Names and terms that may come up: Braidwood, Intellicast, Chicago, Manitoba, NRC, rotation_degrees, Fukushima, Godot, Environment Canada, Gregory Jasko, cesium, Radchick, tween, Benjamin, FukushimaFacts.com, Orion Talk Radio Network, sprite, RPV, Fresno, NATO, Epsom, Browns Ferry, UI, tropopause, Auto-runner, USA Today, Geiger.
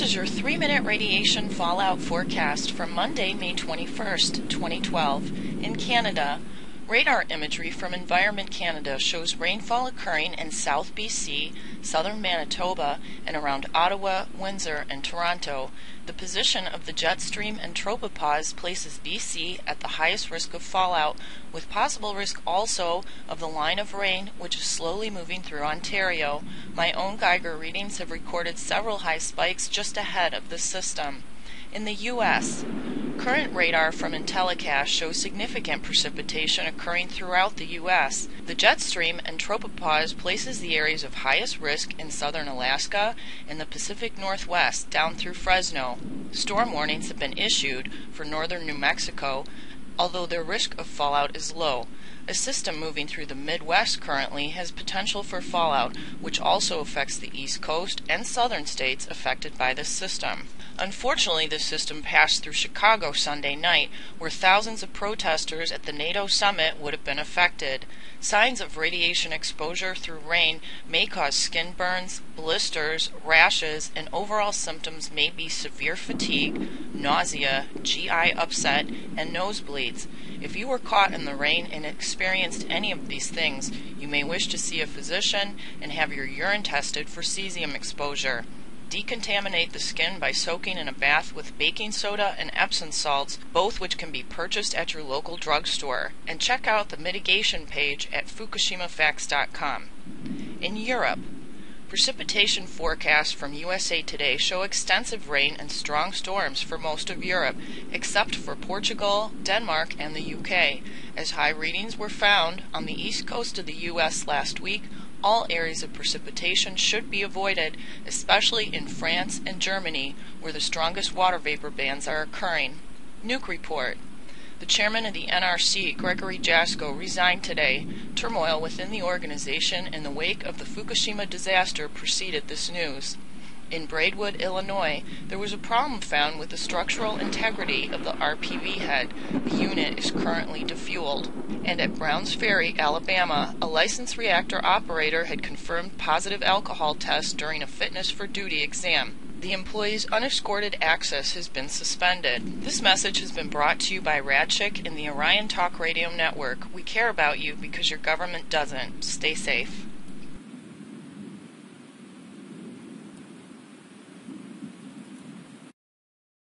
This is your 3-minute radiation fallout forecast for Monday, May 21st, 2012. In Canada, radar imagery from Environment Canada shows rainfall occurring in South BC, southern Manitoba, and around Ottawa, Windsor, and Toronto. The position of the jet stream and tropopause places BC at the highest risk of fallout, with possible risk also of the line of rain which is slowly moving through Ontario. My own Geiger readings have recorded several high spikes just ahead of the system. In the U.S., current radar from Intellicast shows significant precipitation occurring throughout the U.S. The jet stream and tropopause places the areas of highest risk in southern Alaska and the Pacific Northwest down through Fresno. Storm warnings have been issued for northern New Mexico, although their risk of fallout is low. A system moving through the Midwest currently has potential for fallout, which also affects the East Coast and southern states affected by this system. Unfortunately, this system passed through Chicago Sunday night, where thousands of protesters at the NATO summit would have been affected. Signs of radiation exposure through rain may cause skin burns, blisters, rashes, and overall symptoms may be severe fatigue, nausea, GI upset, and nosebleeds. If you were caught in the rain and experienced any of these things, you may wish to see a physician and have your urine tested for cesium exposure. Decontaminate the skin by soaking in a bath with baking soda and Epsom salts, both which can be purchased at your local drugstore. And check out the mitigation page at FukushimaFacts.com. In Europe, precipitation forecasts from USA Today show extensive rain and strong storms for most of Europe, except for Portugal, Denmark, and the UK. As high readings were found on the east coast of the US last week, all areas of precipitation should be avoided, especially in France and Germany, where the strongest water vapor bands are occurring. Nuke report. The chairman of the NRC, Gregory Jasko, resigned today. Turmoil within the organization in the wake of the Fukushima disaster preceded this news. In Braidwood, Illinois, there was a problem found with the structural integrity of the RPV head. The unit is currently defueled. And at Browns Ferry, Alabama, a licensed reactor operator had confirmed positive alcohol tests during a fitness for duty exam. The employee's unescorted access has been suspended. This message has been brought to you by Radchick and the Orion Talk Radio Network. We care about you because your government doesn't. Stay safe.